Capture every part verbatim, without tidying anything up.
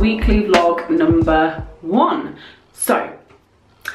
weekly vlog number one. So,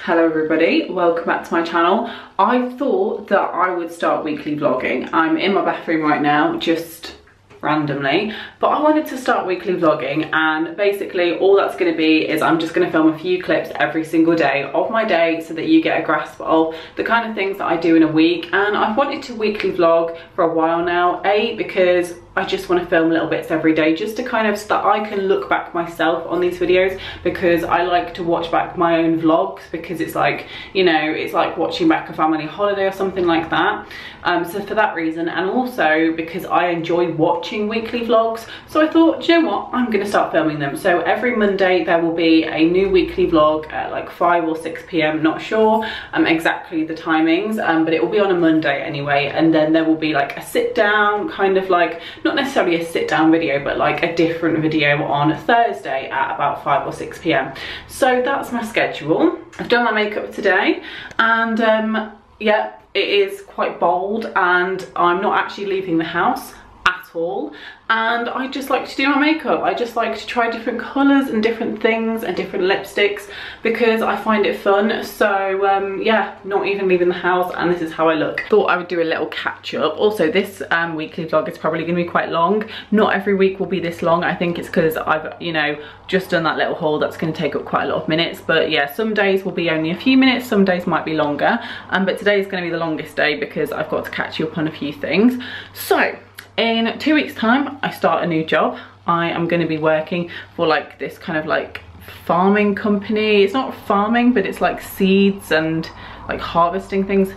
hello everybody, welcome back to my channel. I thought that I would start weekly vlogging. I'm in my bathroom right now, just randomly, but I wanted to start weekly vlogging, and basically all that's going to be is I'm just going to film a few clips every single day of my day so that you get a grasp of the kind of things that I do in a week. And I've wanted to weekly vlog for a while now, A, because I just want to film little bits every day just to kind of so that I can look back myself on these videos, because I like to watch back my own vlogs because it's like, you know, it's like watching back a family holiday or something like that. Um, so for that reason, and also because I enjoy watching weekly vlogs, so I thought, you know what, I'm going to start filming them. So every Monday there will be a new weekly vlog at like five or six p m, not sure um, exactly the timings, um, but it will be on a Monday anyway. And then there will be like a sit down, kind of like, not necessarily a sit down video, but like a different video on Thursday at about five or six p m So that's my schedule. I've done my makeup today, and um, yeah, it is quite bold, and I'm not actually leaving the house at all. And I just like to do my makeup. I just like to try different colours and different things and different lipsticks because I find it fun. So um, yeah, not even leaving the house, and this is how I look. Thought I would do a little catch up. Also, this um, weekly vlog is probably going to be quite long. Not every week will be this long. I think it's because I've, you know, just done that little haul that's going to take up quite a lot of minutes. But yeah, some days will be only a few minutes, some days might be longer. Um, but today is going to be the longest day because I've got to catch you up on a few things. So in two weeks' time, I start a new job. I am going to be working for like this kind of like farming company. It's not farming, but it's like seeds and like harvesting things.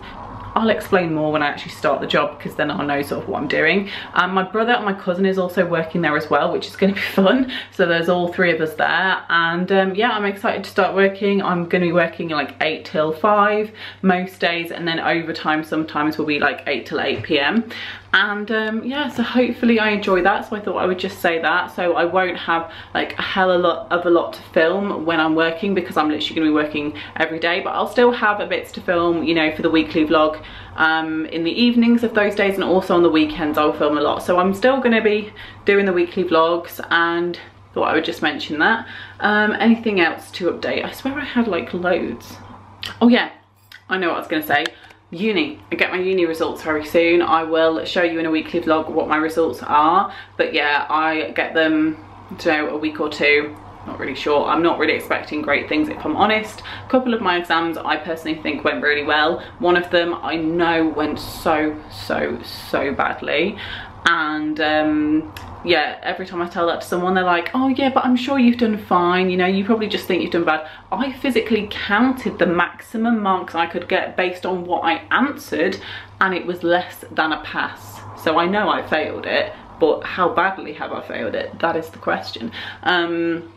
I'll explain more when I actually start the job because then I'll know sort of what I'm doing. Um, my brother and my cousin is also working there as well, which is going to be fun. So there's all three of us there, and um, yeah, I'm excited to start working. I'm going to be working like eight till five most days, and then overtime sometimes will be like eight till eight p m And um, yeah, so hopefully I enjoy that. So I thought I would just say that. So I won't have like a hell of a lot of a lot to film when I'm working because I'm literally going to be working every day, but I'll still have a bits to film, you know, for the weekly vlog um, in the evenings of those days, and also on the weekends I'll film a lot. So I'm still going to be doing the weekly vlogs, and thought I would just mention that. Um, anything else to update? I swear I had like loads. Oh yeah, I know what I was going to say. Uni. I get my uni results very soon. I will show you in a weekly vlog what my results are, but yeah, I get them, you know, a week or two. Not really sure. I'm not really expecting great things, if I'm honest. A couple of my exams I personally think went really well. One of them I know went so so so badly, and um yeah, every time I tell that to someone, they're like, oh yeah, but I'm sure you've done fine, you know, you probably just think you've done bad. I physically counted the maximum marks I could get based on what I answered, and it was less than a pass. So I know I failed it, but how badly have I failed it? That is the question. Um,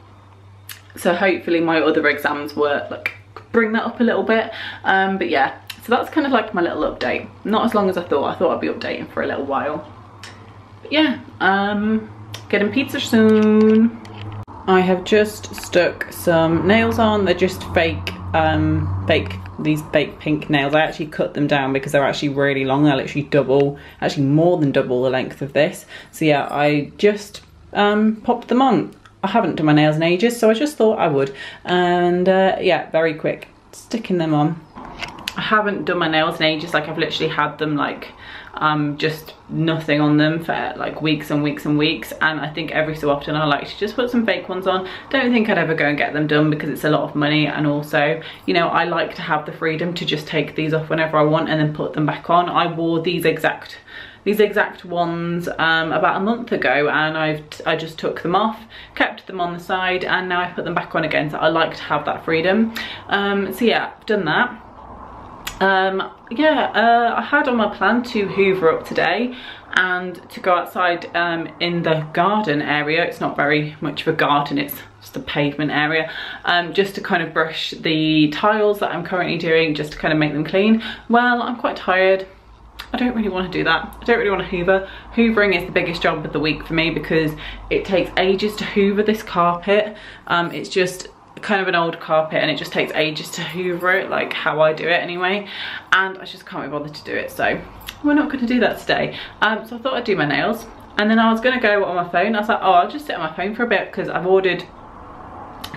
so hopefully my other exams were, like, bring that up a little bit. Um, but yeah, so that's kind of like my little update. Not as long as I thought. I thought I'd be updating for a little while. Yeah, um, getting pizza soon. I have just stuck some nails on. They're just fake, um, fake, these fake pink nails. I actually cut them down because they're actually really long. They're literally double, actually more than double the length of this. So yeah, I just um, popped them on. I haven't done my nails in ages, so I just thought I would. And uh, yeah, very quick, sticking them on. I haven't done my nails in ages. Like, I've literally had them like um just nothing on them for like weeks and weeks and weeks, and I think every so often I like to just put some fake ones on. Don't think I'd ever go and get them done because it's a lot of money, and also, you know, I like to have the freedom to just take these off whenever I want and then put them back on. I wore these exact these exact ones um about a month ago, and I've I just took them off, kept them on the side, and now I put them back on again. So I like to have that freedom. Um so yeah, I've done that. Um, yeah, uh, I had on my plan to hoover up today and to go outside um, in the garden area. It's not very much of a garden, it's just a pavement area, um, just to kind of brush the tiles that I'm currently doing, just to kind of make them clean. Well, I'm quite tired. I don't really want to do that. I don't really want to hoover. Hoovering is the biggest job of the week for me because it takes ages to hoover this carpet. Um, it's just kind of an old carpet, and it just takes ages to hoover it, like how I do it anyway, and I just can't be bothered to do it, so we're not going to do that today. Um so I thought I'd do my nails, and then I was going to go on my phone. I was like, oh, I'll just sit on my phone for a bit because I've ordered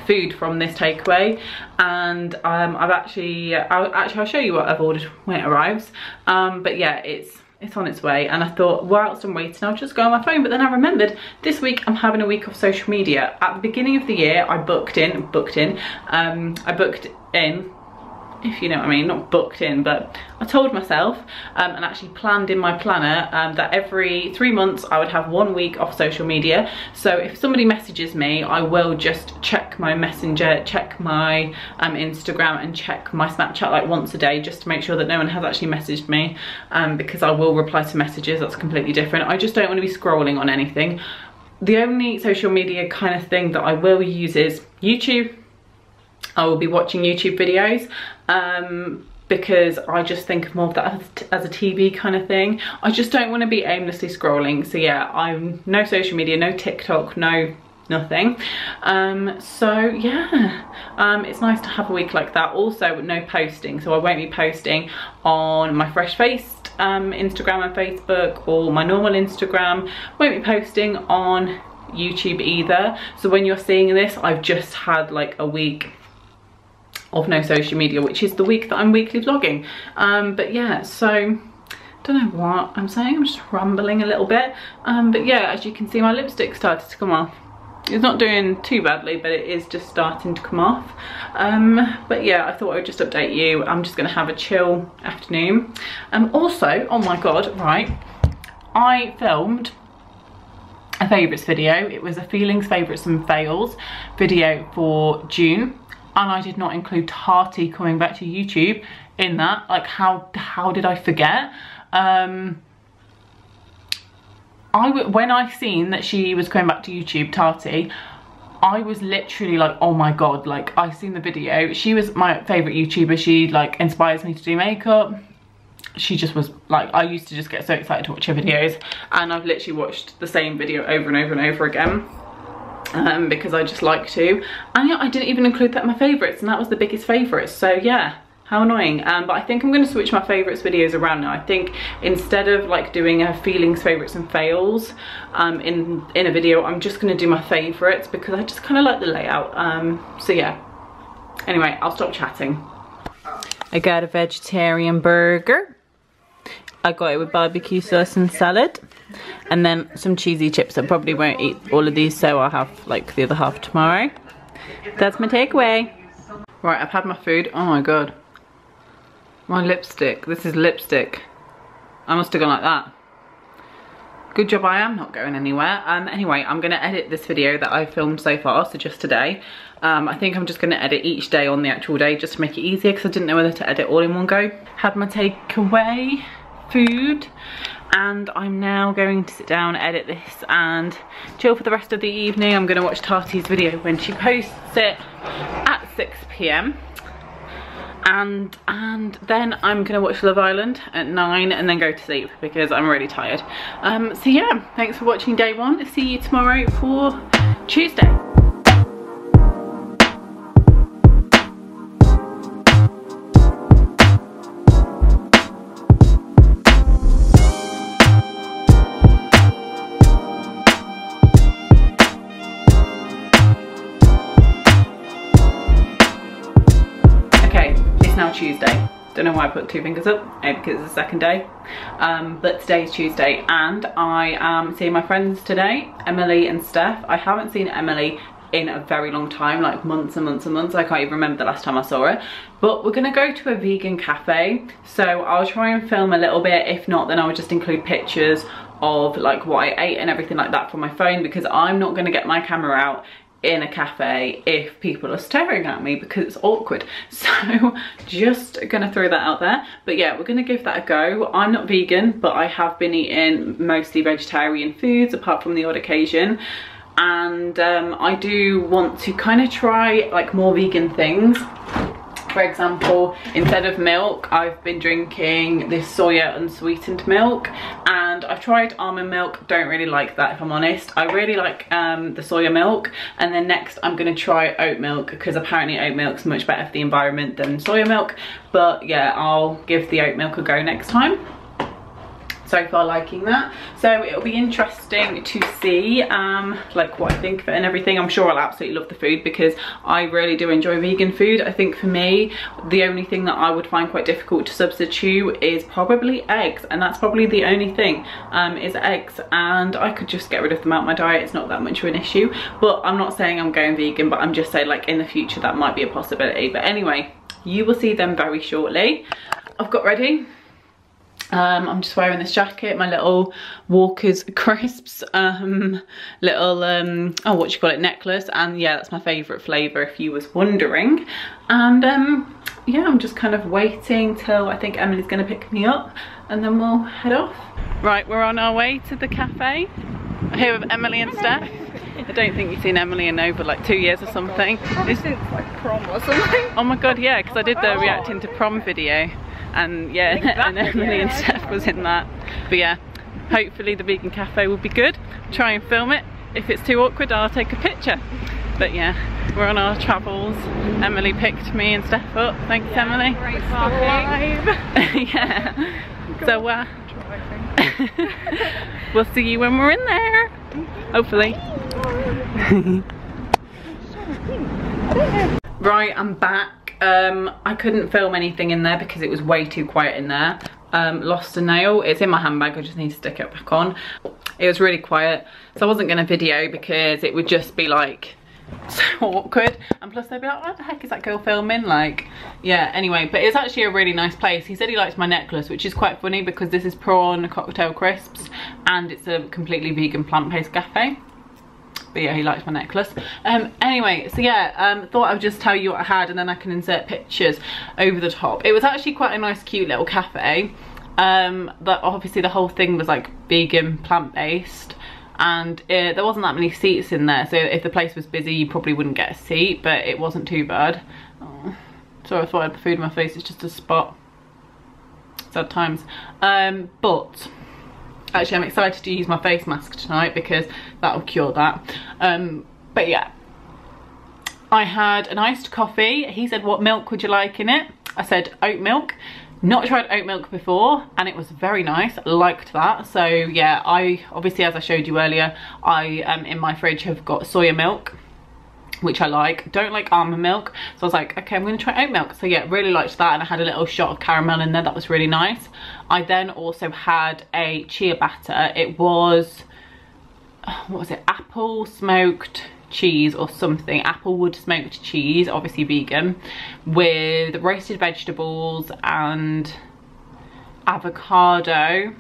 food from this takeaway, and um, I've actually, I'll, actually I'll show you what I've ordered when it arrives. Um, but yeah, it's it's on its way, and I thought whilst I'm waiting I'll just go on my phone, but then I remembered this week I'm having a week of social media. At the beginning of the year I booked in, booked in, um, I booked in, if you know what I mean, not booked in, but I told myself um, and actually planned in my planner um, that every three months I would have one week off social media. So if somebody messages me, I will just check my messenger, check my um, Instagram and check my Snapchat like once a day, just to make sure that no one has actually messaged me, um, because I will reply to messages. That's completely different. I just don't want to be scrolling on anything. The only social media kind of thing that I will use is YouTube. I will be watching YouTube videos um, because I just think more of that as a T V kind of thing. I just don't want to be aimlessly scrolling. So yeah, I'm no social media, no TikTok, no nothing. Um, so yeah, um, it's nice to have a week like that. Also, no posting. So I won't be posting on my Fresh Face um, Instagram and Facebook, or my normal Instagram. Won't be posting on YouTube either. So when you're seeing this, I've just had like a week of no social media, which is the week that I'm weekly vlogging. Um, but yeah, so don't know what I'm saying, I'm just rumbling a little bit. Um, but yeah, as you can see, my lipstick started to come off. It's not doing too badly, but it is just starting to come off. Um, but yeah, I thought I would just update you. I'm just gonna have a chill afternoon. Um, also, oh my God, right, I filmed a favourites video. It was a feelings, favourites and fails video for June. And I did not include Tati coming back to YouTube in that. Like, how how did I forget? Um, I w when I seen that she was coming back to YouTube, Tati, I was literally like, oh my God! Like, I seen the video. She was my favourite YouTuber. She like inspires me to do makeup. She just was like, I used to just get so excited to watch her videos, and I've literally watched the same video over and over and over again. Um, because I just like to, and yeah, I didn't even include that in my favourites, and that was the biggest favourite, so yeah, how annoying. Um, but I think I'm going to switch my favourites videos around now. I think instead of like doing a feelings, favourites and fails um, in, in a video, I'm just going to do my favourites, because I just kind of like the layout. Um, so yeah, anyway, I'll stop chatting. I got a vegetarian burger, I got it with barbecue sauce and salad. And then some cheesy chips. I probably won't eat all of these, so I'll have like the other half tomorrow. That's my takeaway. Right, I've had my food. Oh my God. My lipstick. This is lipstick. I must have gone like that. Good job I am not going anywhere. Um, anyway, I'm going to edit this video that I filmed so far, so just today. Um, I think I'm just going to edit each day on the actual day, just to make it easier, because I didn't know whether to edit all in one go. Had my takeaway food. And I'm now going to sit down, edit this and chill for the rest of the evening. I'm going to watch Tati's video when she posts it at six p m and and then I'm going to watch Love Island at nine and then go to sleep, because I'm really tired. Um, so yeah, thanks for watching day one. See you tomorrow for Tuesday. Tuesday. Don't know why I put two fingers up, because it's the second day. Um, but today's Tuesday, and I am seeing my friends today, Emily and Steph. I haven't seen Emily in a very long time, like months and months and months. I can't even remember the last time I saw her. But we're gonna go to a vegan cafe, so I'll try and film a little bit. If not, then I'll just include pictures of like what I ate and everything like that from my phone, because I'm not gonna get my camera out in a cafe if people are staring at me, because it's awkward. So just gonna throw that out there. But yeah, we're gonna give that a go. I'm not vegan, but I have been eating mostly vegetarian foods apart from the odd occasion, and um, I do want to kind of try like more vegan things. For example, instead of milk, I've been drinking this soya unsweetened milk, and I've tried almond milk, don't really like that if I'm honest. I really like um, the soya milk, and then next I'm going to try oat milk, because apparently oat milk's much better for the environment than soya milk. But yeah, I'll give the oat milk a go next time. so far liking that, so it'll be interesting to see um like what I think of it and everything. I'm sure I'll absolutely love the food because I really do enjoy vegan food. I think for me the only thing that I would find quite difficult to substitute is probably eggs, and that's probably the only thing um is eggs, and I could just get rid of them out my diet. It's not that much of an issue, but I'm not saying I'm going vegan, but I'm just saying like in the future that might be a possibility. But anyway, you will see them very shortly. I've got ready. Um, I'm just wearing this jacket, my little Walker's Crisps, um, little, um, oh, what do you call it, necklace. And yeah, that's my favourite flavour if you was wondering. And um, yeah, I'm just kind of waiting till I think Emily's going to pick me up and then we'll head off. Right, we're on our way to the cafe. I'm here with Emily and Steph. I don't think you've seen Emily in over like two years or something. It's since like prom or something. Oh my god, yeah, because I did the reacting to prom video. And yeah, and Emily and Steph was in that. But yeah, hopefully the vegan cafe will be good. Try and film it. If it's too awkward, I'll take a picture. But yeah, we're on our travels. Emily picked me and Steph up. Thanks, yeah, Emily. Great parking. Yeah. So uh, we'll see you when we're in there. Hopefully. Right, I'm back. Um, I couldn't film anything in there because it was way too quiet in there. Um, lost a nail. It's in my handbag. I just need to stick it back on. It was really quiet. So I wasn't going to video because it would just be like so awkward. And plus they'd be like, what the heck is that girl filming? Like, yeah, anyway. But it's actually a really nice place. He said he likes my necklace, which is quite funny because this is prawn cocktail crisps and it's a completely vegan plant-based cafe. But yeah, he likes my necklace. Um, anyway, so yeah, um, thought I would just tell you what I had and then I can insert pictures over the top. It was actually quite a nice, cute little cafe. Um, but obviously the whole thing was like vegan, plant-based. And it, there wasn't that many seats in there. So if the place was busy, you probably wouldn't get a seat, but it wasn't too bad. Oh, sorry, I thought I had the food in my face. It's just a spot. Sad times. Um, but... Actually, I'm excited to use my face mask tonight because that'll cure that. Um, but yeah, I had an iced coffee. He said, what milk would you like in it? I said, oat milk. Not tried oat milk before and it was very nice. Liked that. So yeah, I obviously, as I showed you earlier, I um, in my fridge have got soya milk, which I like. Don't like almond milk. So I was like, okay, I'm going to try oat milk. So yeah, really liked that. And I had a little shot of caramel in there. That was really nice. I then also had a chia batter. It was, what was it? Apple smoked cheese or something. Applewood smoked cheese, obviously vegan, with roasted vegetables and avocado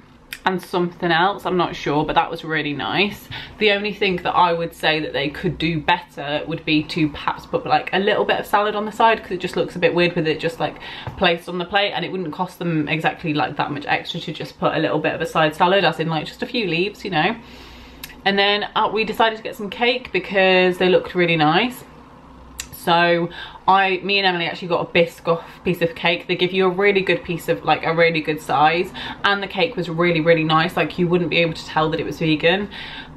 and something else, I'm not sure, but that was really nice. The only thing that I would say that they could do better would be to perhaps put like a little bit of salad on the side because it just looks a bit weird with it just like placed on the plate, and it wouldn't cost them exactly like that much extra to just put a little bit of a side salad, as in like just a few leaves, you know. And then uh, we decided to get some cake because they looked really nice. So I, me and Emily actually got a Biscoff piece of cake. They give you a really good piece of, like a really good size. And the cake was really, really nice. Like you wouldn't be able to tell that it was vegan.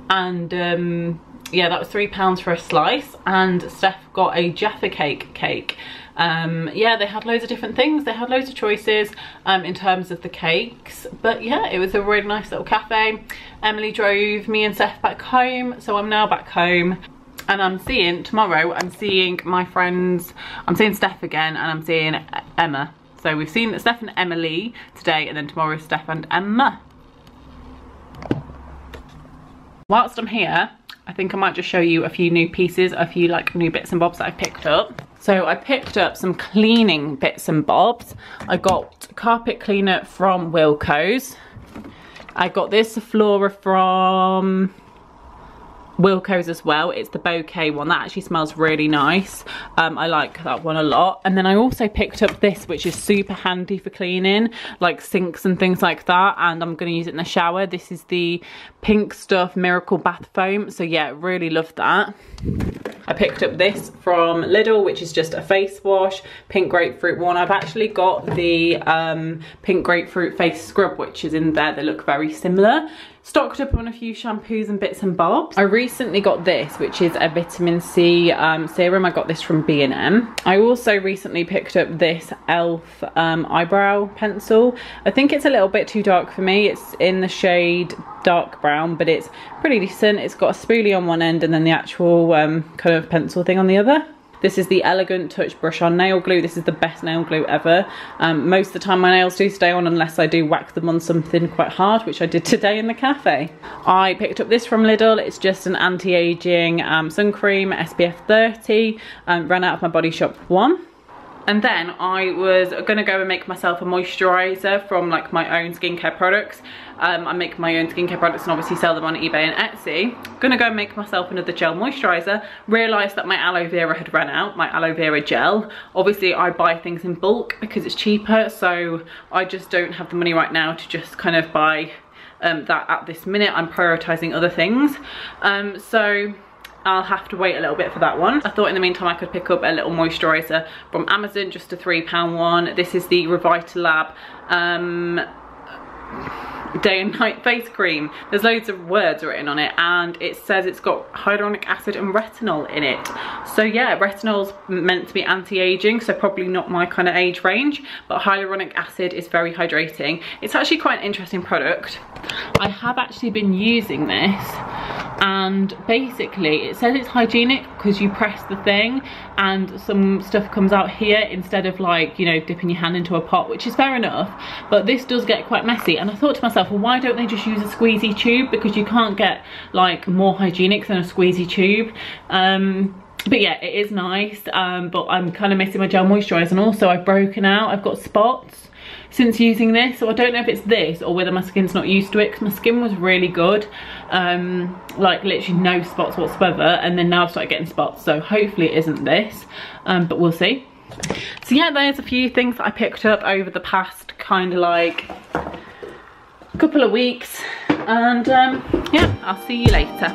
And um, yeah, that was three pounds for a slice. And Steph got a Jaffa Cake cake. Um, yeah, they had loads of different things. They had loads of choices um, in terms of the cakes. But yeah, it was a really nice little cafe. Emily drove me and Steph back home. So I'm now back home. And I'm seeing, tomorrow, I'm seeing my friends, I'm seeing Steph again and I'm seeing Emma. So we've seen Steph and Emily today, and then tomorrow Steph and Emma. Whilst I'm here, I think I might just show you a few new pieces, a few like new bits and bobs that I picked up. So I picked up some cleaning bits and bobs. I got carpet cleaner from Wilko's. I got this Flora from Wilko's as well. It's the bouquet one. That actually smells really nice. Um, I like that one a lot. And then I also picked up this, which is super handy for cleaning, like sinks and things like that. And I'm going to use it in the shower. This is the Pink Stuff Miracle Bath Foam. So yeah, really love that. I picked up this from Lidl, which is just a face wash, pink grapefruit one. I've actually got the um, pink grapefruit face scrub, which is in there. They look very similar. Stocked up on a few shampoos and bits and bobs. I recently got this, which is a vitamin C um, serum. I got this from B and M. I also recently picked up this e l f um, eyebrow pencil. I think it's a little bit too dark for me. It's in the shade dark brown, but it's pretty decent. It's got a spoolie on one end and then the actual um, kind of pencil thing on the other. This is the Elegant Touch Brush On Nail Glue. This is the best nail glue ever. Um, most of the time my nails do stay on unless I do whack them on something quite hard, which I did today in the cafe. I picked up this from Lidl. It's just an anti-aging um, sun cream, S P F thirty. Um, ran out of my Body Shop one. And then I was gonna go and make myself a moisturizer from like my own skincare products. Um, I make my own skincare products and obviously sell them on eBay and Etsy. Gonna go and make myself another gel moisturizer. Realised that my aloe vera had run out, my aloe vera gel. Obviously I buy things in bulk because it's cheaper, so I just don't have the money right now to just kind of buy um, that at this minute. I'm prioritizing other things. Um, so. I'll have to wait a little bit for that one. I thought in the meantime I could pick up a little moisturiser from Amazon, just a three pound one. This is the Revitalab um, Day and Night Face Cream. There's loads of words written on it and it says it's got hyaluronic acid and retinol in it. So yeah, retinol's meant to be anti-aging, so probably not my kind of age range, but hyaluronic acid is very hydrating. It's actually quite an interesting product. I have actually been using this, and basically it says it's hygienic because you press the thing and some stuff comes out here instead of, like, you know, dipping your hand into a pot, which is fair enough, but this does get quite messy. And I thought to myself, well, why don't they just use a squeezy tube, because you can't get like more hygienic than a squeezy tube. Um but yeah, it is nice, um but I'm kind of missing my gel moisturizer, and also I've broken out, I've got spots since using this, so I don't know if it's this or whether my skin's not used to it, because my skin was really good, um like literally no spots whatsoever, and then now I've started getting spots, so hopefully it isn't this, um but we'll see. So yeah, there's a few things that I picked up over the past kind of like couple of weeks, and um yeah, I'll see you later.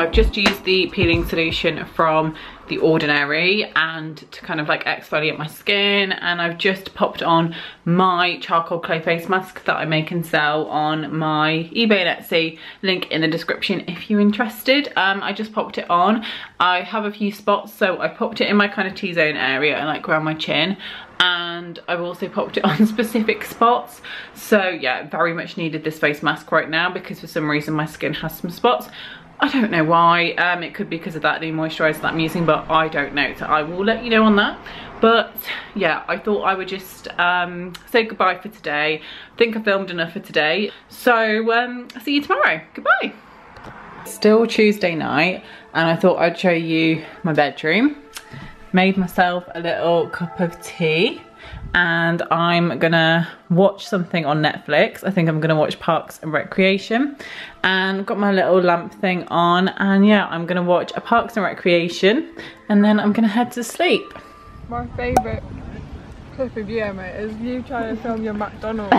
I've just used the peeling solution from The Ordinary and to kind of like exfoliate my skin, and I've just popped on my charcoal clay face mask that I make and sell on my eBay and Etsy, link in the description if you're interested. um I just popped it on. I have a few spots, so I popped it in my kind of T-zone area and like around my chin, and I've also popped it on specific spots. So yeah, very much needed this face mask right now because for some reason my skin has some spots. I don't know why. Um, it could be because of that new moisturiser that I'm using, but I don't know, so I will let you know on that. But yeah, I thought I would just um, say goodbye for today. I think I filmed enough for today, so um, I'll see you tomorrow. Goodbye. Still Tuesday night, and I thought I'd show you my bedroom. Made myself a little cup of tea, and I'm gonna watch something on Netflix. I think I'm gonna watch Parks and Recreation, and got my little lamp thing on, and yeah, I'm gonna watch a Parks and Recreation and then I'm gonna head to sleep. My favourite clip of you, mate, is you trying to film your McDonald's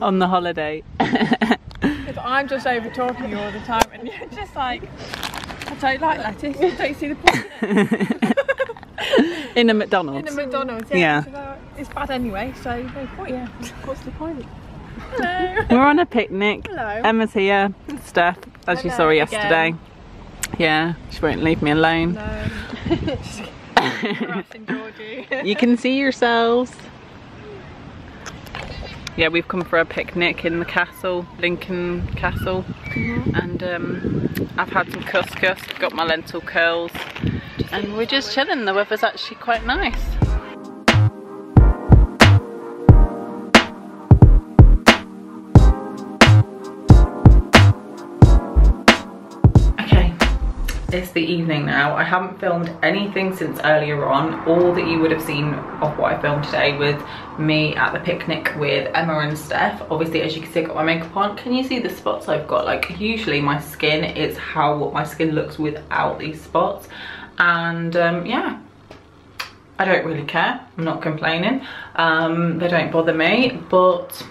on the holiday. Because I'm just over talking you all the time and you're just like, I don't like lettuce, I don't see the point. In a McDonald's. In a McDonald's, yeah. yeah. It's bad anyway, so no point. Yeah. What's the point? Hello. We're on a picnic. Hello. Emma's here. Steph, as Hello. you saw her yesterday. Again. Yeah, she won't leave me alone. No. Harassing Georgie. You can see yourselves. Yeah, we've come for a picnic in the castle, Lincoln Castle. Mm-hmm. And um, I've had some couscous, got my lentil curls. And we're just chilling, the weather's actually quite nice. Okay, it's the evening now. I haven't filmed anything since earlier on. All that you would have seen of what I filmed today was me at the picnic with Emma and Steph. Obviously, as you can see, I got my makeup on. Can you see the spots I've got? Like, usually my skin is how my skin looks without these spots. And um, yeah, I don't really care. I'm not complaining. Um, they don't bother me, but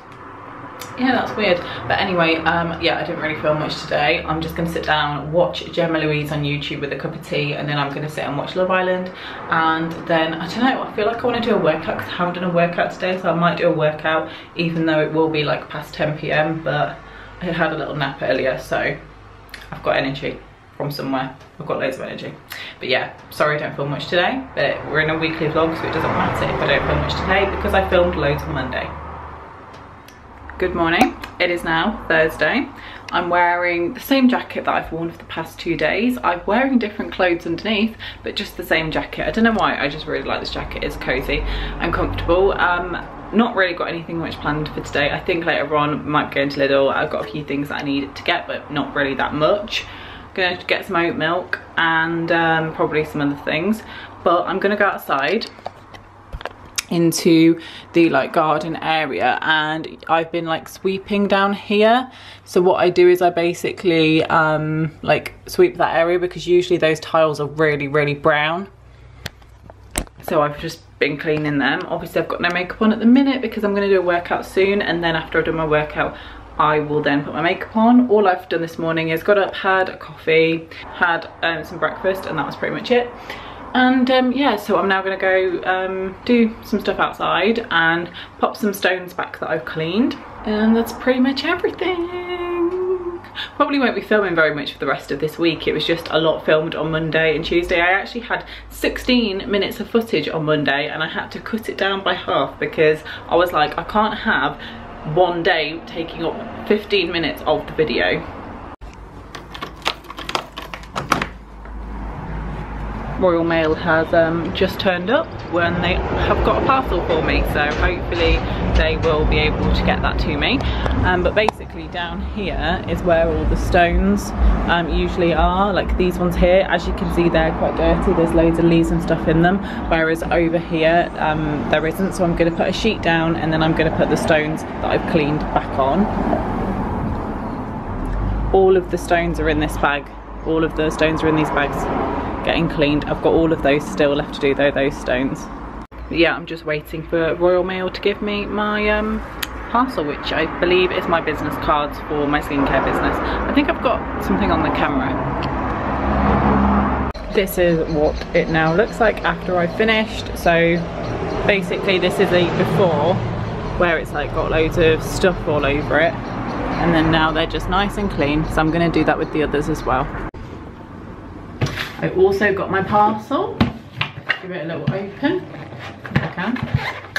yeah, that's weird. But anyway, um yeah, I didn't really feel much today. I'm just gonna sit down, watch Gemma Louise on YouTube with a cup of tea, and then I'm gonna sit and watch Love Island. And then I don't know, I feel like I want to do a workout because I haven't done a workout today, so I might do a workout, even though it will be like past ten p m but I had a little nap earlier, so I've got energy from somewhere. I've got loads of energy. But yeah, sorry I don't film much today, but we're in a weekly vlog, so it doesn't matter if I don't film much today because I filmed loads on Monday. Good morning, it is now Thursday. I'm wearing the same jacket that I've worn for the past two days. I'm wearing different clothes underneath, but just the same jacket. I don't know why, I just really like this jacket. It's cozy and comfortable. Um, not really got anything much planned for today. I think later on I might be going to Lidl. I've got a few things that I need to get, but not really that much. I'm gonna get some oat milk and um, probably some other things, but I'm gonna go outside into the like garden area, and I've been like sweeping down here. So what I do is I basically um like sweep that area because usually those tiles are really really brown, so I've just been cleaning them. Obviously I've got no makeup on at the minute because I'm going to do a workout soon, and then after I've done my workout I will then put my makeup on. All I've done this morning is got up, had a coffee, had um, some breakfast, and that was pretty much it. And um, yeah, so I'm now gonna go um, do some stuff outside and pop some stones back that I've cleaned. And that's pretty much everything. Probably won't be filming very much for the rest of this week. It was just a lot filmed on Monday and Tuesday. I actually had sixteen minutes of footage on Monday, and I had to cut it down by half because I was like, I can't have one day taking up fifteen minutes of the video. Royal Mail has um, just turned up when they have got a parcel for me, so hopefully they will be able to get that to me. Um, but basically down here is where all the stones um, usually are, like these ones here. As you can see, they're quite dirty, there's loads of leaves and stuff in them, whereas over here um, there isn't. So I'm going to put a sheet down, and then I'm going to put the stones that I've cleaned back on. All of the stones are in this bag, all of the stones are in these bags getting cleaned. I've got all of those still left to do though, those stones. But yeah, I'm just waiting for Royal Mail to give me my um, parcel, which I believe is my business cards for my skincare business. I think I've got something on the camera. This is what it now looks like after I've finished. So basically this is a before, where it's like got loads of stuff all over it, and then now they're just nice and clean. So I'm going to do that with the others as well. I also got my parcel. Give it a little open if I can.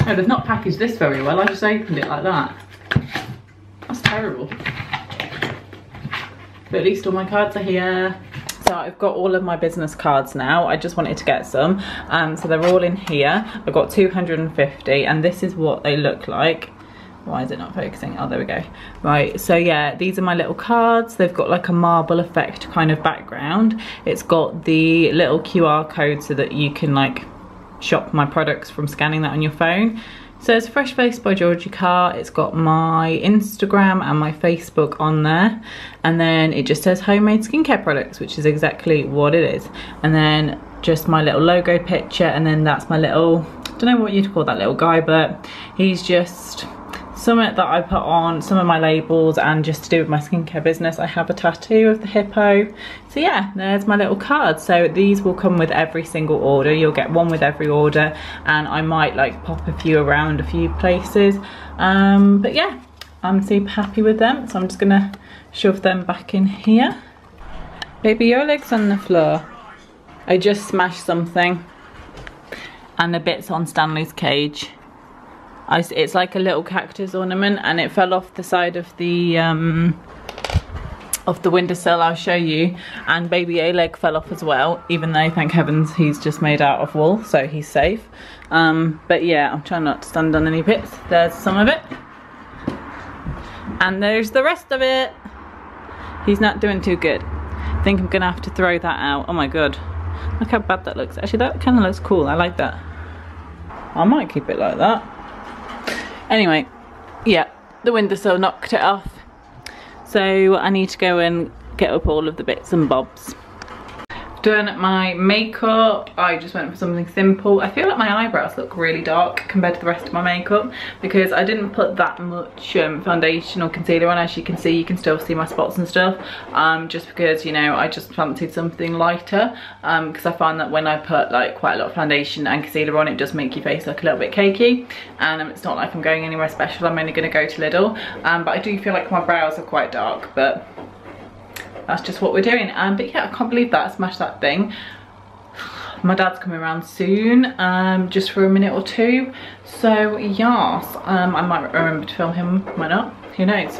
No, they've not packaged this very well. I just opened it like that. That's terrible. But at least all my cards are here. So I've got all of my business cards now. I just wanted to get some. Um, so they're all in here. I've got two hundred and fifty, and this is what they look like. Why is it not focusing? Oh, there we go. Right, so yeah, these are my little cards. They've got like a marble effect kind of background. It's got the little Q R code so that you can like shop my products from scanning that on your phone. So it's Fresh Face by Georgie Carr. It's got my Instagram and my Facebook on there. And then it just says homemade skincare products, which is exactly what it is. And then just my little logo picture. And then that's my little, I don't know what you'd call that little guy, but he's just something that I put on some of my labels and just to do with my skincare business. I have a tattoo of the hippo. So yeah, there's my little card. So these will come with every single order. You'll get one with every order, and I might like pop a few around a few places. Um, but yeah, I'm super happy with them. So I'm just gonna shove them back in here. Baby, your leg's on the floor. I just smashed something, and the bit's on Stanley's cage. I, it's like a little cactus ornament, and it fell off the side of the um, of the windowsill. I'll show you. And baby Oleg fell off as well, even though thank heavens he's just made out of wool, so he's safe. Um, but yeah, I'm trying not to stand on any bits. There's some of it, and there's the rest of it. He's not doing too good. think I'm gonna have to throw that out. Oh my god, look how bad that looks. Actually, that kind of looks cool. I like that. I might keep it like that. Anyway, yeah, the windowsill knocked it off, so I need to go and get up all of the bits and bobs. Done my makeup. I just went for something simple. I feel like my eyebrows look really dark compared to the rest of my makeup because I didn't put that much um, foundation or concealer on. As you can see, you can still see my spots and stuff, um, just because, you know, I just fancied something lighter, um, because I find that when I put like quite a lot of foundation and concealer on, it does make your face look a little bit cakey, and um, it's not like I'm going anywhere special. I'm only going to go to Lidl, um, but I do feel like my brows are quite dark, but that's just what we're doing. Um, but yeah, I can't believe that I smashed that thing. My dad's coming around soon, um, just for a minute or two. So yes, um, I might remember to film him, might not, who knows.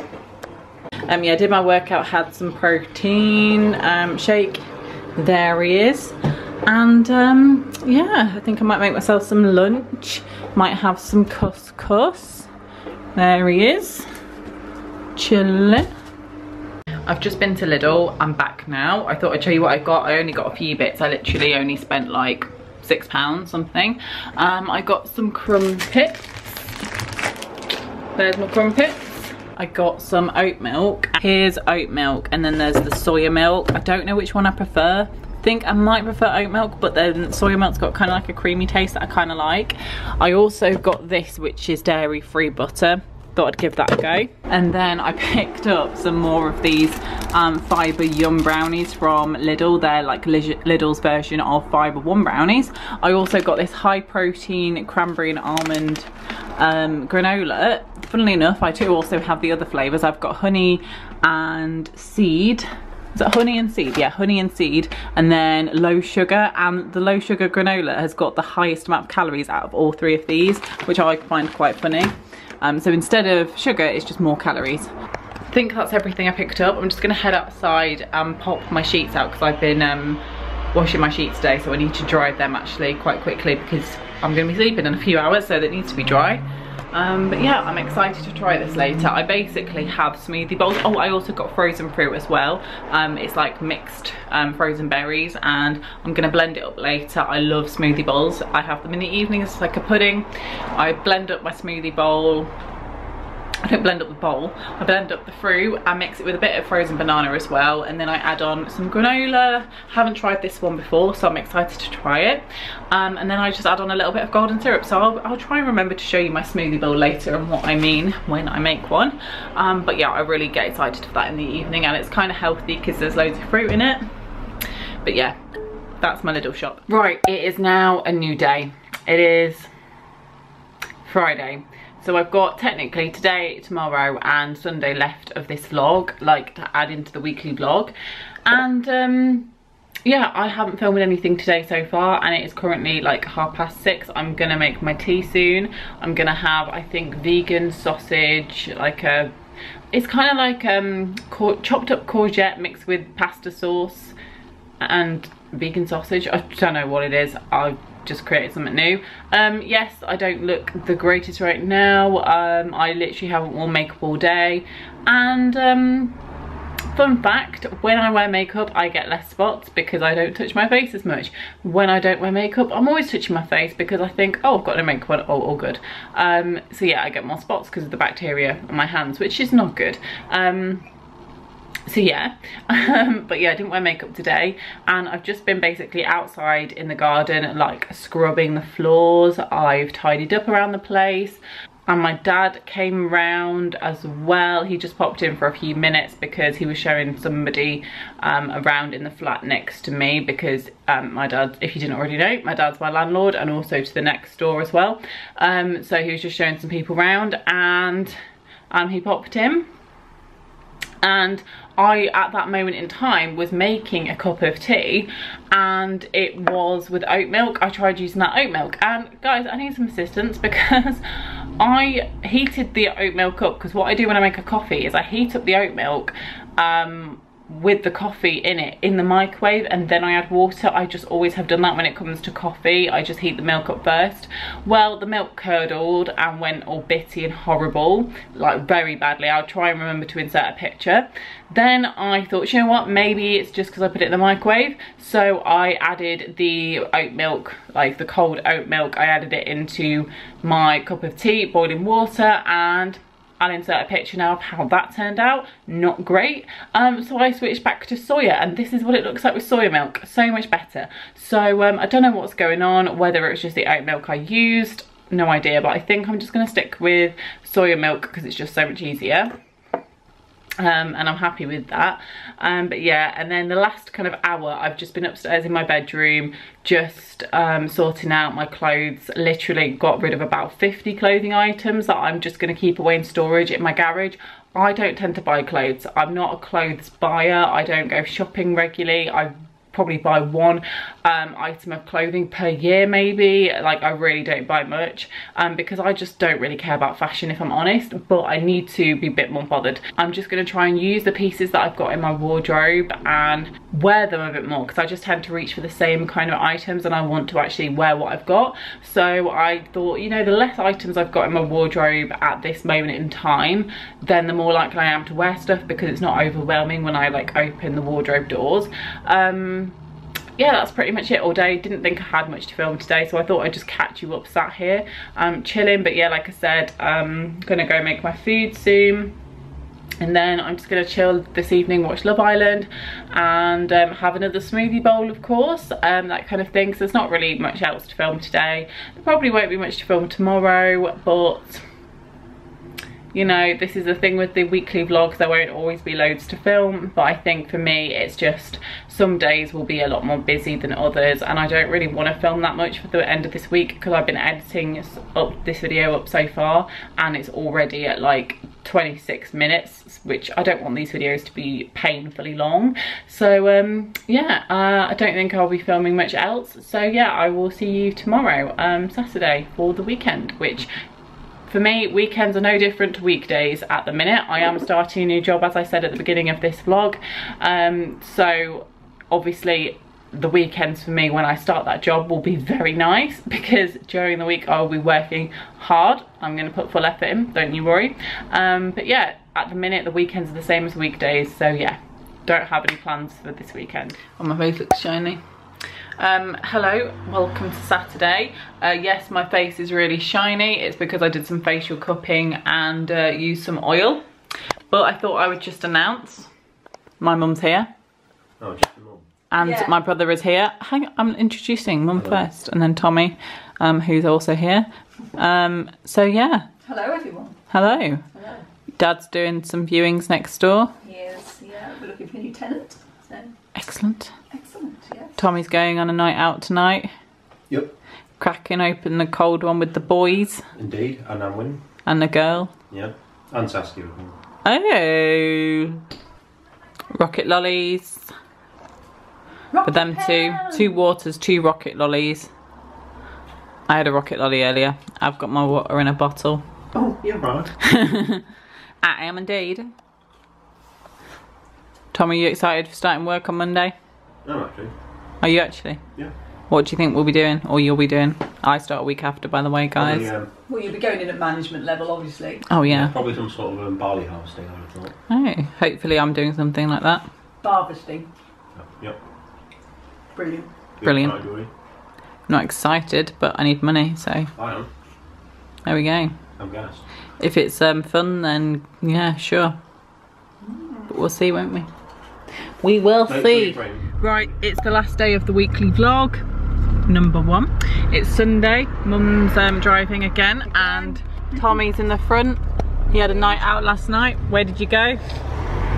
Um, yeah, I did my workout, had some protein um, shake. There he is. And um, yeah, I think I might make myself some lunch. Might have some couscous. There he is, chilling. I've just been to Lidl, I'm back now. I thought I'd show you what I got. I only got a few bits. I literally only spent like six pounds something. Um, I got some crumpets. There's my crumpets. I got some oat milk. Here's oat milk, and then there's the soya milk. I don't know which one I prefer. I think I might prefer oat milk, but then soya milk's got kind of like a creamy taste that I kind of like. I also got this, which is dairy-free butter. Thought I'd give that a go. And then I picked up some more of these um, Fibre Yum brownies from Lidl. They're like Lidl's version of Fibre One brownies. I also got this high protein cranberry and almond um, granola. Funnily enough, I too also have the other flavours. I've got honey and seed. Is it honey and seed? Yeah, honey and seed, and then low sugar, and the low sugar granola has got the highest amount of calories out of all three of these, which I find quite funny. Um, so instead of sugar, it's just more calories. I think that's everything I picked up. I'm just going to head outside and pop my sheets out because I've been um, washing my sheets today, so I need to dry them actually quite quickly because I'm going to be sleeping in a few hours, so that needs to be dry. Um, but yeah, I'm excited to try this later. I basically have smoothie bowls. Oh, I also got frozen fruit as well. Um, it's like mixed um, frozen berries, and I'm going to blend it up later. I love smoothie bowls. I have them in the evening. It's like a pudding. I blend up my smoothie bowl. I don't blend up the bowl, I blend up the fruit. I mix it with a bit of frozen banana as well, and then I add on some granola. I haven't tried this one before, so I'm excited to try it. Um, and then I just add on a little bit of golden syrup. So I'll, I'll try and remember to show you my smoothie bowl later and what I mean when I make one. Um, but yeah, I really get excited for that in the evening, and it's kind of healthy because there's loads of fruit in it. But yeah, that's my little shop. Right, it is now a new day. It is Friday. So I've got technically today, tomorrow and Sunday left of this vlog, like to add into the weekly vlog. And um, yeah, I haven't filmed anything today so far, and it is currently like half past six. I'm going to make my tea soon. I'm going to have, I think, vegan sausage, like a, it's kind of like um, chopped up courgette mixed with pasta sauce and vegan sausage. I don't know what it is. I just created something new. Um yes, I don't look the greatest right now. um I literally haven't worn makeup all day, and um fun fact, when I wear makeup I get less spots because I don't touch my face as much. When I don't wear makeup, I'm always touching my face because I think, oh, I've got no makeup on, oh, all good. Um so yeah, I get more spots because of the bacteria on my hands, which is not good. um So yeah, um, but yeah, I didn't wear makeup today, and I've just been basically outside in the garden, like scrubbing the floors. I've tidied up around the place, and my dad came round as well. He just popped in for a few minutes because he was showing somebody um, around in the flat next to me because um, my dad, if you didn't already know, my dad's my landlord, and also to the next door as well. Um, so he was just showing some people round, and um, he popped in. And I, at that moment in time, was making a cup of tea, and it was with oat milk. I tried using that oat milk, and guys, I need some assistance because I heated the oat milk up, because what I do when I make a coffee is I heat up the oat milk, um, with the coffee in it in the microwave, and then I add water. I just always have done that when it comes to coffee. I just heat the milk up first. Well, the milk curdled and went all bitty and horrible, like very badly. I'll try and remember to insert a picture. Then I thought, you know what, maybe it's just because I put it in the microwave. So I added the oat milk, like the cold oat milk, I added it into my cup of tea, boiling water, and I'll insert a picture now of how that turned out. Not great. Um, so I switched back to soya, and this is what it looks like with soya milk. So much better. So um, I don't know what's going on, whether it was just the oat milk I used, no idea, but I think I'm just going to stick with soya milk because it's just so much easier. Um, and I'm happy with that. Um, but yeah, and then the last kind of hour, I've just been upstairs in my bedroom, just um, sorting out my clothes. Literally got rid of about fifty clothing items that I'm just going to keep away in storage in my garage. I don't tend to buy clothes. I'm not a clothes buyer. I don't go shopping regularly. I probably buy one um, item of clothing per year maybe. Like, I really don't buy much um, because I just don't really care about fashion, if I'm honest, but I need to be a bit more bothered. I'm just going to try and use the pieces that I've got in my wardrobe and wear them a bit more, because I just tend to reach for the same kind of items and I want to actually wear what I've got. So I thought, you know, the less items I've got in my wardrobe at this moment in time, then the more likely I am to wear stuff, because it's not overwhelming when I like open the wardrobe doors. Um, yeah, that's pretty much it all day. Didn't think I had much to film today, so I thought I'd just catch you up sat here um chilling. But yeah, like I said, I'm gonna go make my food soon, and then I'm just gonna chill this evening, watch Love Island, and um, have another smoothie bowl, of course, um that kind of thing. So there's not really much else to film today. There probably won't be much to film tomorrow, but you know, this is the thing with the weekly vlogs, there won't always be loads to film, but I think for me it's just some days will be a lot more busy than others, and I don't really want to film that much for the end of this week, because I've been editing up this video up so far and it's already at like twenty-six minutes, which I don't want these videos to be painfully long. So um yeah, uh, I don't think I'll be filming much else. So yeah, I will see you tomorrow, um Saturday, for the weekend, which for me, weekends are no different to weekdays at the minute. I am starting a new job, as I said at the beginning of this vlog. Um, so obviously the weekends for me when I start that job will be very nice, because during the week I'll be working hard. I'm going to put full effort in, don't you worry. Um, but yeah, at the minute the weekends are the same as weekdays. So yeah, don't have any plans for this weekend. Oh, my face looks shiny. Um, hello, welcome to Saturday. Uh, yes, my face is really shiny. It's because I did some facial cupping and uh, used some oil. But I thought I would just announce my mum's here. Oh, just your mum. And yeah, my brother is here. Hang on, I'm introducing mum first, and then Tommy, um, who's also here. Um, so yeah. Hello, everyone. Hello. Hello. Dad's doing some viewings next door. Yes, yeah, we're looking for a new tenant. So. Excellent. Excellent, yes. Tommy's going on a night out tonight. Yep. Cracking open the cold one with the boys. Indeed, and I'm winning. And the girl. Yeah, and Saskia. Oh. Rocket lollies. Rocket for them two. Two waters, two rocket lollies. I had a rocket lolly earlier. I've got my water in a bottle. Oh, you're right. I am indeed. Tom, are you excited for starting work on Monday? No, actually. Are you actually? Yeah. What do you think we'll be doing, or you'll be doing? I start a week after, by the way, guys. Probably, um, well, you'll be going in at management level, obviously. Oh, yeah. yeah probably some sort of um, barley harvesting, I would have thought. Oh, hopefully I'm doing something like that. Harvesting. Yeah. Yep. Brilliant. Brilliant. I'm not excited, but I need money, so. I am. There we go. I'm gassed. If it's um, fun, then yeah, sure. Mm. But we'll see, won't we? We will see. Right, it's the last day of the weekly vlog, number one. It's Sunday, mum's um, driving again, and Tommy's in the front. He had a night out last night. Where did you go?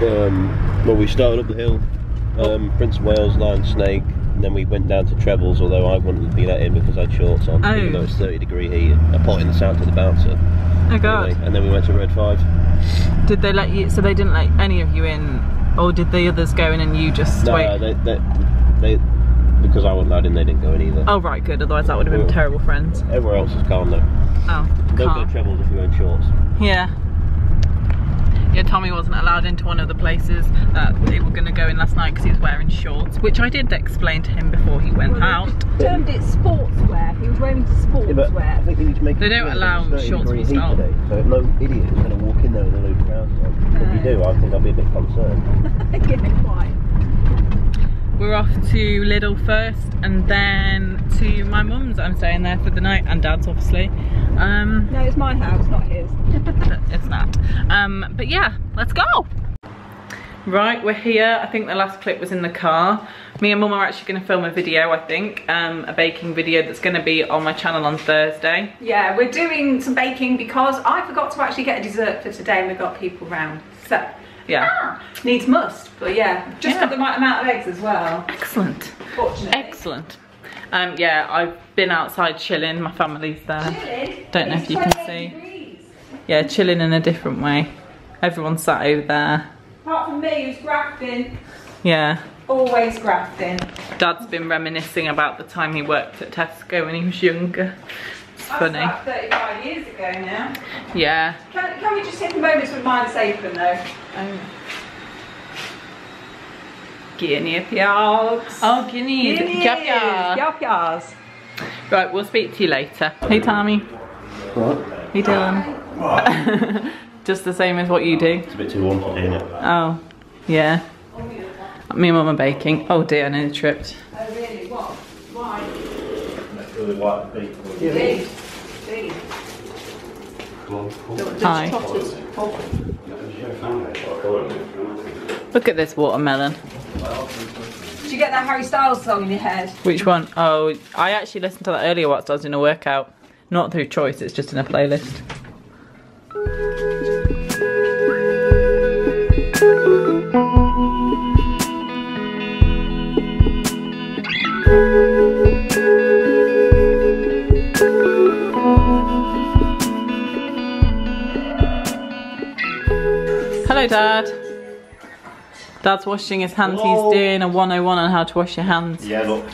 Um, well, we started up the hill, um, Prince of Wales, Lion Snake, and then we went down to Trebles, although I wanted to be let in because I had shorts on, oh. even though it's thirty degree heat. I potted this out to the bouncer. Oh God. Anyway, and then we went to Red five. Did they let you, so they didn't let any of you in? Or did the others go in and you just no, wait? No, they, they, they, because I wasn't allowed in, they didn't go in either. Oh right, good, otherwise that would have been We're, terrible friends. Everywhere else is calm though. Oh, Don't calm. go Trebles if you're in shorts. Yeah. yeah, Tommy wasn't allowed into one of the places that they were going to go in last night because he was wearing shorts, which I did explain to him before he went well, out. They termed it sportswear. He was wearing sportswear. Yeah, I think they need to make they don't allow shorts for style. So no idiot is going to walk in there with a load of trousers on. If uh, you do, I think I'll be a bit concerned. Give me quiet. We're off to Lidl first and then to my mum's. I'm staying there for the night, and dad's obviously. Um, no, it's my house, not his. It's not. Um, but yeah, let's go. Right, we're here. I think the last clip was in the car. Me and mum are actually going to film a video, I think. Um, a baking video that's going to be on my channel on Thursday. Yeah, we're doing some baking because I forgot to actually get a dessert for today and we've got people round. So. Yeah. Ah, needs must, but yeah, just yeah. got the right amount of eggs as well. Excellent. Fortunately. Excellent. Um, yeah, I've been outside chilling. My family's there. Chilling? Don't know it's if you can see. Degrees. Yeah, chilling in a different way. Everyone's sat over there. Apart from me, who's grafting. Yeah. Always grafting. Dad's been reminiscing about the time he worked at Tesco when he was younger. Funny. That's like thirty-five years ago now. Yeah. Can, can we just take the moments with mine open though? Um, guinea pigs. Oh, guinea. Guinea. Right, we'll speak to you later. Hey, Tommy. What? Hey, Dylan. Just the same as what you do. It's a bit too warm today, isn't it? Oh, yeah. Me and mum are baking. Oh dear, I nearly tripped. Oh really? What? Why? White beef. Yeah. Beef. Beef. Hi. Look at this watermelon. Did you get that Harry Styles song in your head? Which one? Oh, I actually listened to that earlier whilst I was in a workout. Not through choice, it's just in a playlist. Hello, Dad. Dad's washing his hands. Whoa. He's doing a one oh one on how to wash your hands. Yeah, look,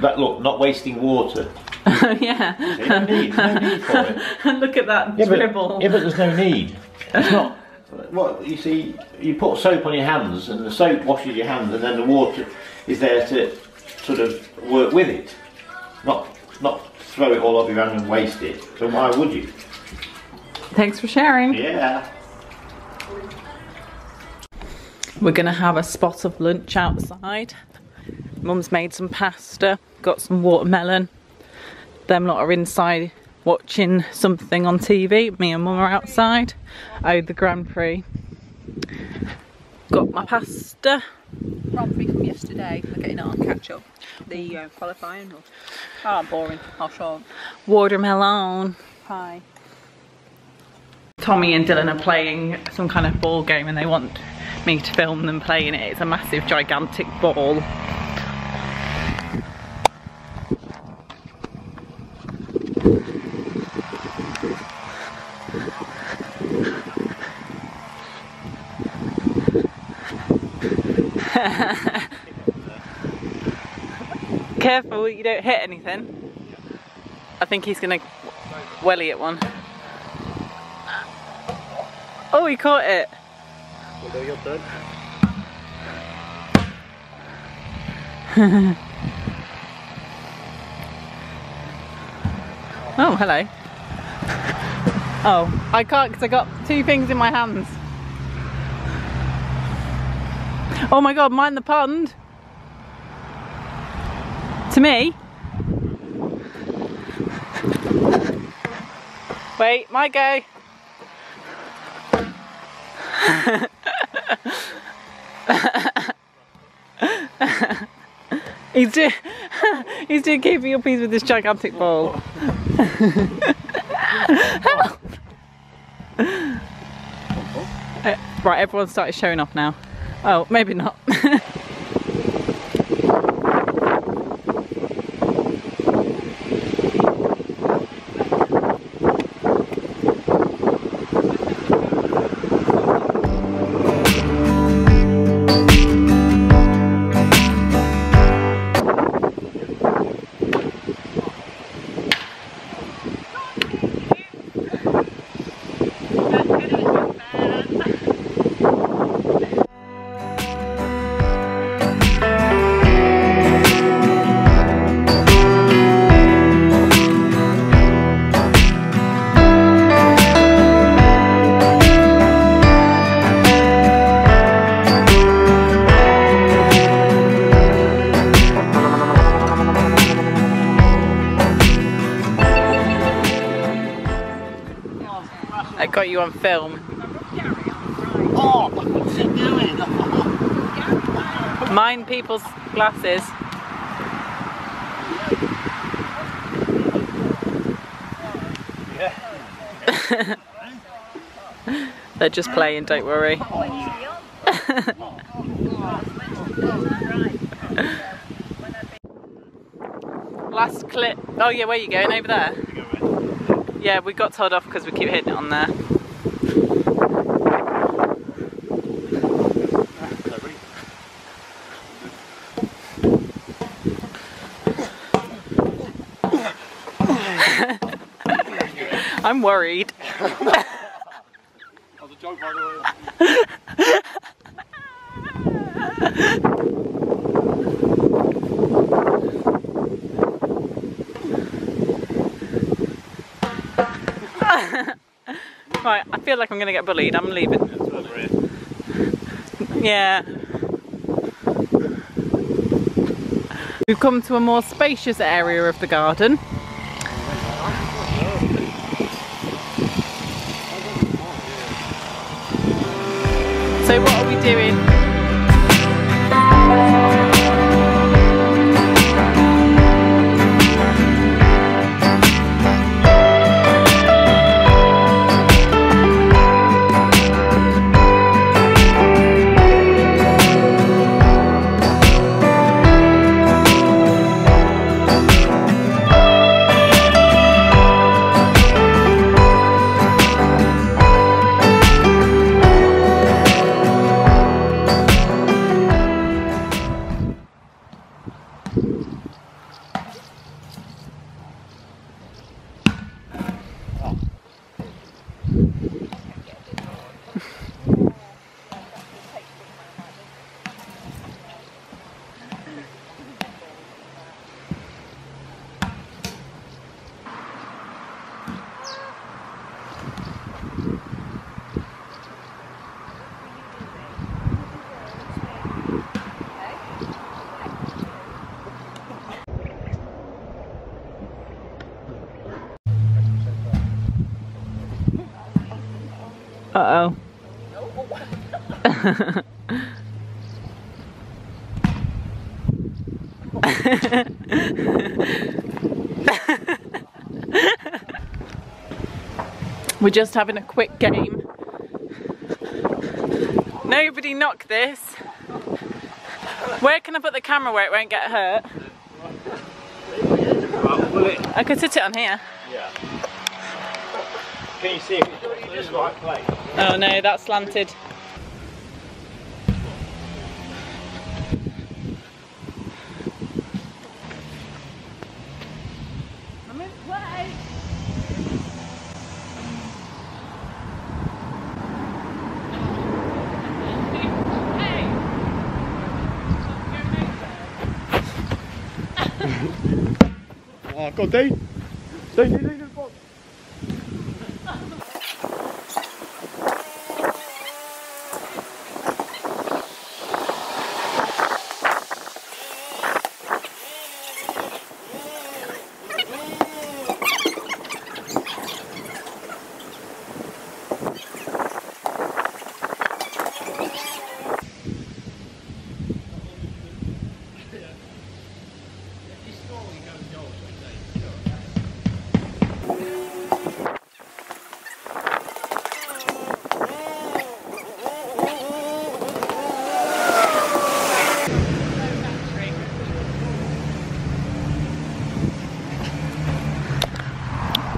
that look, not wasting water. Yeah. No need, no need for it. Look at that yeah, dribble. But, yeah, but there's no need. It's not. What you see, you put soap on your hands, and the soap washes your hands, and then the water is there to sort of work with it, not not throw it all over your hand and waste it. So why would you? Thanks for sharing. Yeah. We're gonna have a spot of lunch outside. Mum's made some pasta, got some watermelon. Them lot are inside watching something on T V. Me and mum are outside. Oh, the Grand Prix. Got my pasta. Grand Prix from yesterday. I'm getting it on catch up. The uh, qualifying. Or... Oh, boring. I'll show. Watermelon. Hi. Tommy and Dylan are playing some kind of ball game and they want me to film them playing it. It's a massive, gigantic ball. Careful, you don't hit anything. I think he's gonna welly at one. Oh, he caught it. Well, your turn. Oh, hello. Oh, I can't because I got two things in my hands. Oh my God, mind the pond. To me. Wait, my go. he's doing he's doing keeping your peace with this gigantic ball. Help! Uh, right, everyone started showing off now. Oh, maybe not. you on film. Oh, what's it doing? Mind people's glasses. They're just playing, don't worry. Last clip. Oh yeah, where are you going? Over there? Yeah, we got told off because we keep hitting it on there. I'm worried. That was a joke, by the way. Right, I feel like I'm gonna get bullied. I'm leaving. Yeah. We've come to a more spacious area of the garden. So what are we doing? Uh oh. We're just having a quick game. Nobody knock this. Where can I put the camera where it won't get hurt? I could sit it on here. Yeah. Can you see it? It's right place. Oh no, that's slanted. I'm in play. Oh, go Dean. Dean, Dean, Dean.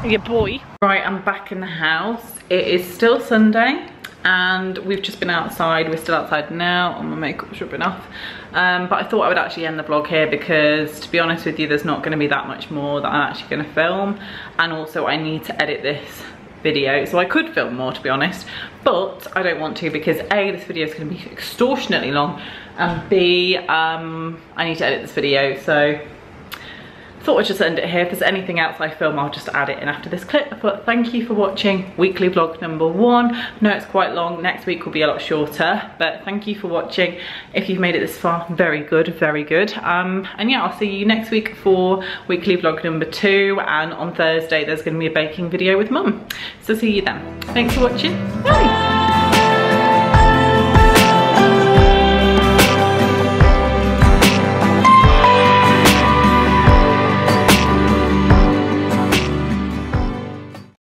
Your boy. Right, I'm back in the house. It is still Sunday and we've just been outside. We're still outside now and my makeup's rubbing off. Um, but I thought I would actually end the vlog here because, to be honest with you, there's not going to be that much more that I'm actually going to film. And also I need to edit this video. So I could film more, to be honest, but I don't want to because A, this video is going to be extortionately long, and B, um, I need to edit this video. So Thought I'd just end it here. If there's anything else I film, I'll just add it in after this clip. But thank you for watching weekly vlog number one. I know it's quite long. Next week will be a lot shorter. But thank you for watching. If you've made it this far, very good, very good. Um, and yeah, I'll see you next week for weekly vlog number two. And on Thursday, there's going to be a baking video with Mum. So see you then. Thanks for watching. Bye!